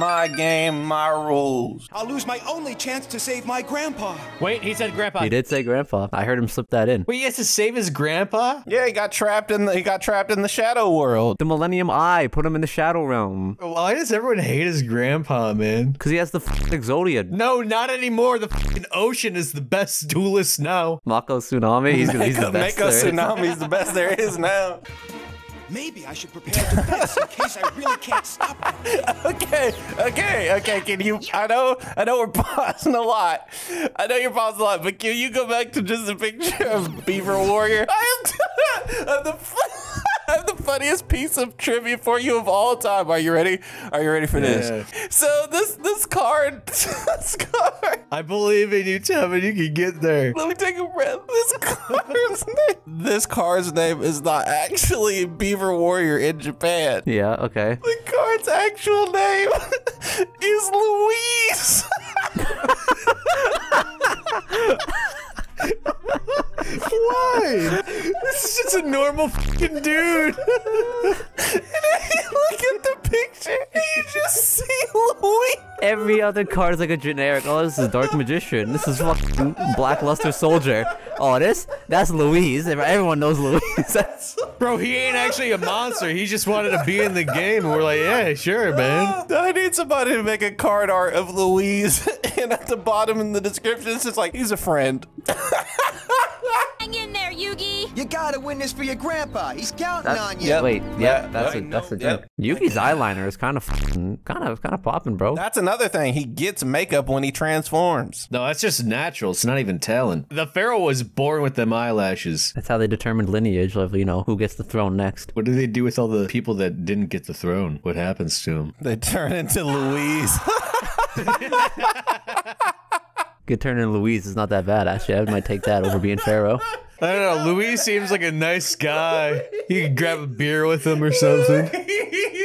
My game, my rules. I'll lose my only chance to save my grandpa. Wait, he said grandpa. He did say grandpa. I heard him slip that in. Wait, he has to save his grandpa? Yeah, he got trapped in the shadow world. The Millennium Eye put him in the shadow realm. Why does everyone hate his grandpa, man? Because he has the fucking Exodia. No, not anymore. The fucking ocean is the best duelist now. Mako Tsunami. He's the best. Mako Tsunami is the best there is now. Maybe I should prepare a defense in case I really can't stop it. Okay. Can you? I know we're pausing a lot. I know you're pausing a lot, but can you go back to just a picture of Beaver Warrior? I have the funniest piece of trivia for you of all time. Are you ready? Are you ready for this? So this card. I believe in you, Tevin. You can get there. Let me take a breath. This card's name is not actually Beaver Warrior in Japan. Yeah, okay. The card's actual name is Louise. Why? This is just a normal fucking dude. And if you look at the picture, you just see Louise. Every other card is like a generic. Oh, this is Dark Magician. This is fucking Black Luster Soldier. Oh, this? That's Louise. Everyone knows Louise. Bro, he ain't actually a monster. He just wanted to be in the game. And we're like, yeah, sure, man. I need somebody to make a card art of Louise. And at the bottom in the description, it's just like, he's a friend. Hang in there, Yugi. You gotta win this for your grandpa. He's counting on you. Yep. Wait, yeah, that's a joke. Yugi's eyeliner is kind of popping, bro. That's another thing. He gets makeup when he transforms. No, that's just natural. It's not even talent. The pharaoh was born with them eyelashes. That's how they determined lineage of, you know, who gets the throne next. What do they do with all the people that didn't get the throne? What happens to them? They turn into Louise. Could turn in Louise is not that bad, actually. I might take that over being pharaoh. I don't know. Louise seems like a nice guy. You could grab a beer with him or something.